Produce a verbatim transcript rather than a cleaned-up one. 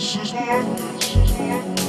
This is love. This is love.